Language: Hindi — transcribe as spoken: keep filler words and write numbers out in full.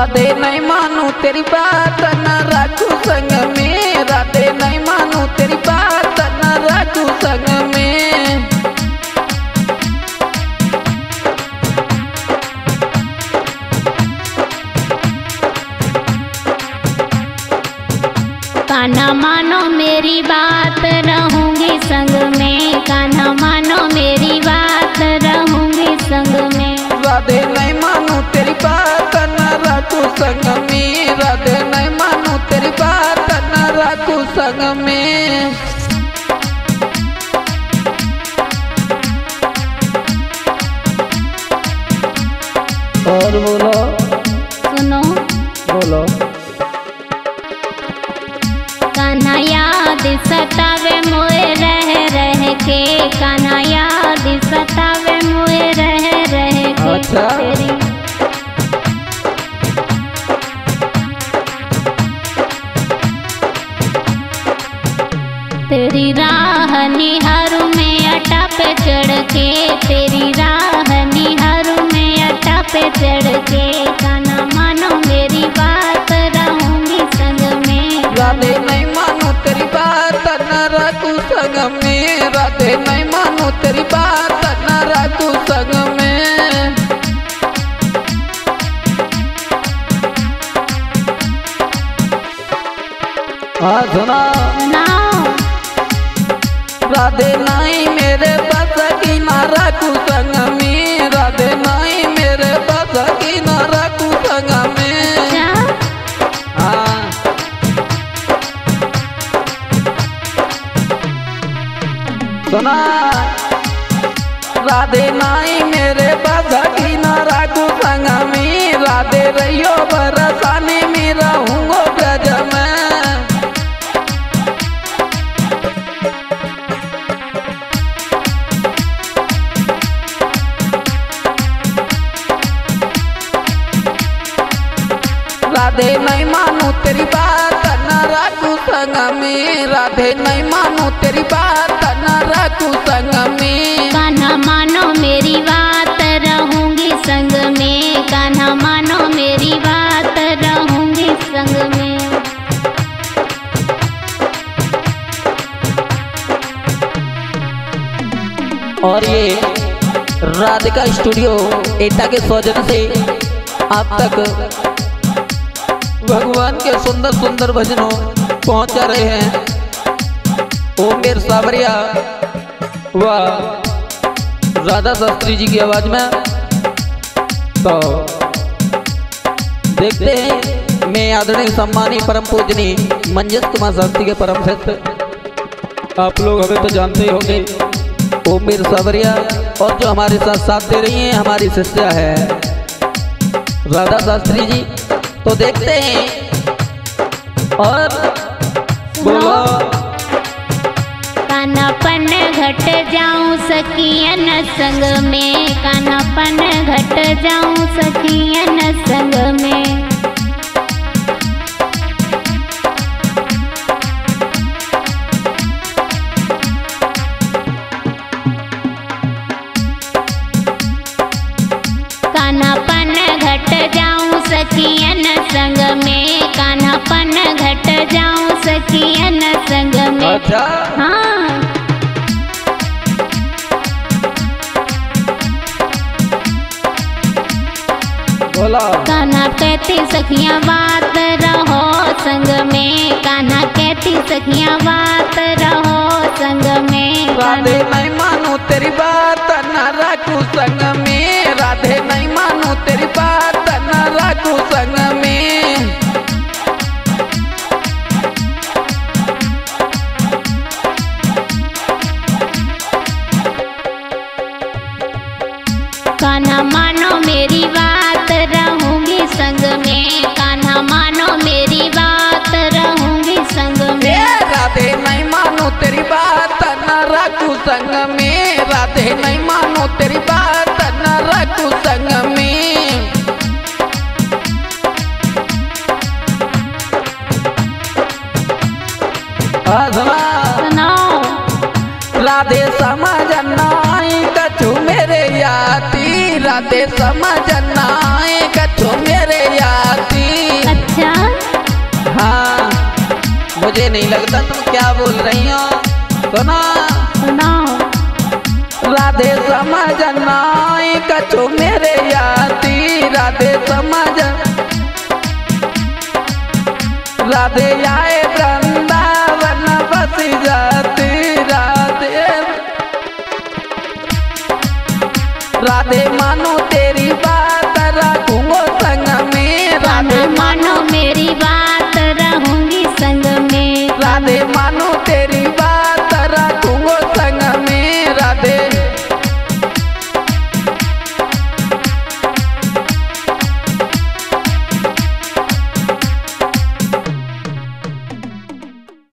राधे नहीं मानू तेरी बात ना राखू संग में, राधे नहीं मानू तेरी बात ना राखू संग में। कान्हा मानो मेरी बात रहूंगी संग में, कान्हा मानो मेरी बात रहूंगी संग में। राधे नहीं मानू तेरी बात संग में, राधे नहीं मानू तेरी बात ना राखू संग में। और बोलो सुनो बोलो। कान्हा याद सतावे मोए रह रह के, कान्हा याद सतावे मोए रह रह के। अच्छा तेरी राह निहारू में अटा पे चढ़ के, तेरी राह निहारू में अटा पे चढ़ के। कान्हा मानो मेरी बात रहूंगी संग में, राधे नहीं मानो तेरी बात ना राखू संग में, राधे नहीं मानो तेरी बात ना राखू संग में। हाँ सुना राधे नहीं मेरे बस की ना राखू संग में, राधे नहीं मेरे बस की ना राखू संग में। हाँ सुना राधे नहीं मेरे बस की ना राखू संग में, राधे रहियो बरसाने में रहूंगो ब्रज में। राधे नहीं मानू तेरी बात ना राखू संग में, राधे नहीं मानू तेरी बात ना राखू संग में। कान्हा मानो मेरी बात रहूंगी संग में, कान्हा मानो मेरी बात रहूंगी संग में। और ये राधिका स्टूडियो एटा के सौजन्य से आप तक भगवान के सुंदर सुंदर भजनों पहुंचा रहे हैं ओमेर सावरिया व राधा शास्त्री जी की आवाज में। तो देखते हैं मैं आदरणीय सम्मानीय परम पूजनीय मंजस कुमार शास्त्री के परम भक्त, आप लोग हमें तो जानते ही होंगे ओमेर सावरिया, और जो हमारे साथ साथ दे रही हैं हमारी शिष्या है राधा शास्त्री जी। तो देखते हैं और बोलो। कान्हा पन घट जाऊं सखियन संग में, कान्हा पन घट जाऊं सखियन संग में। कान्हा पन घट जाऊं सखियन संग में, कान्हा पन घट जाऊं सखियन संग में। अच्छा हाँ बोला। कान्हा कहती सखिया बात रहो संग में, कान्हा कहती सखिया बात रहो संग में। राधे नहीं मानू तेरी बात ना राखू संग में, राधे नहीं मानू तेरी बात ना राखू संग में। कान्हा मानो मेरी बात रहूंगी संग में, कान्हा मानो मेरी बात रहूंगी संग में। राधे नहीं मानू तेरी बात ना राखू संग में, राधे नहीं मानो तेरी बात ना राखू संग में। राधे समझ नाई कछु मेरे याती, राधे समझ नाई कछु मेरे याती। आरती। अच्छा हाँ, मुझे नहीं लगता तुम क्या बोल रही हो। सुना सुना राधे समझ नाई कछु मेरे याती, राधे समझ राधे आए